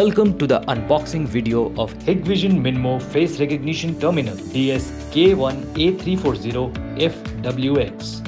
Welcome to the unboxing video of Hikvision MinMoe Face Recognition Terminal DS-K1A340FWX.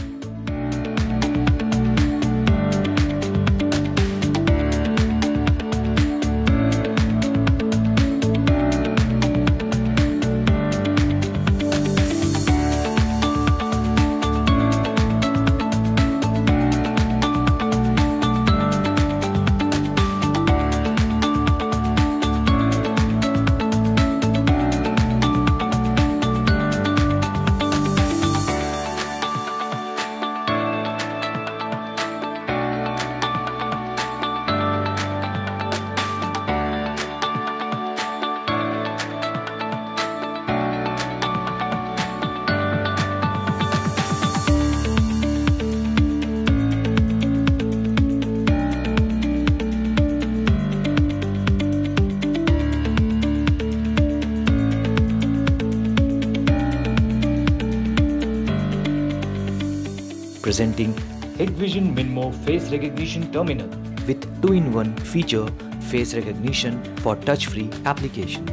Presenting Hikvision MinMoe Face Recognition Terminal with 2-in-1 feature face recognition for touch-free application.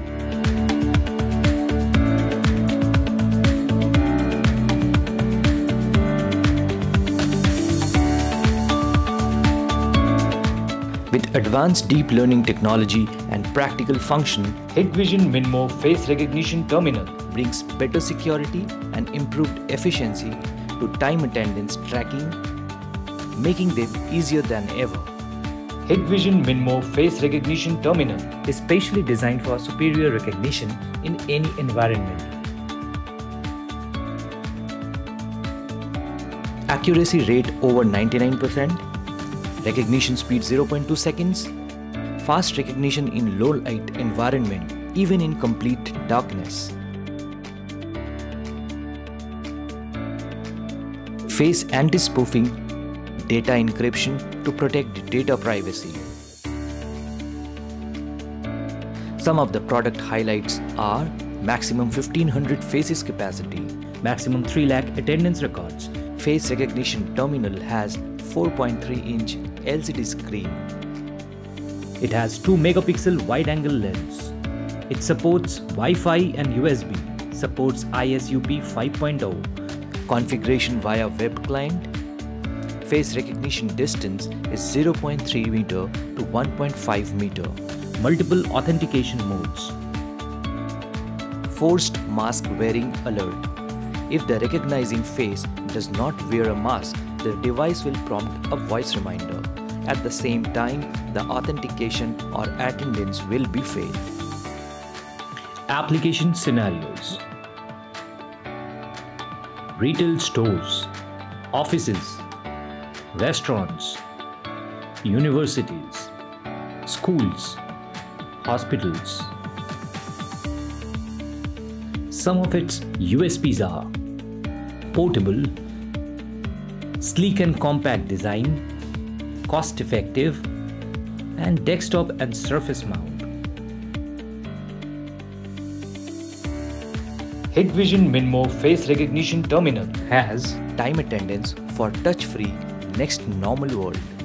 With advanced deep learning technology and practical function, Hikvision MinMoe Face Recognition Terminal brings better security and improved efficiency to time attendance tracking, making them easier than ever. Hikvision MinMoe Face Recognition Terminal is specially designed for superior recognition in any environment. Accuracy rate over 99%, recognition speed 0.2 seconds, fast recognition in low light environment even in complete darkness. Face anti-spoofing, data encryption to protect data privacy. Some of the product highlights are maximum 1500 faces capacity, maximum 3 lakh attendance records. Face recognition terminal has 4.3-inch LCD screen. It has 2 megapixel wide-angle lens. It supports Wi-Fi and USB, supports ISUP 5.0. Configuration via web client. Face recognition distance is 0.3 meter to 1.5 meter. Multiple authentication modes. Forced mask wearing alert. If the recognizing face does not wear a mask, the device will prompt a voice reminder. At the same time, the authentication or attendance will be failed. Application scenarios: retail stores, offices, restaurants, universities, schools, hospitals. Some of its USPs are portable, sleek and compact design, cost-effective, and desktop and surface mount. Hikvision MinMoe Face Recognition Terminal has time attendance for touch-free next normal world.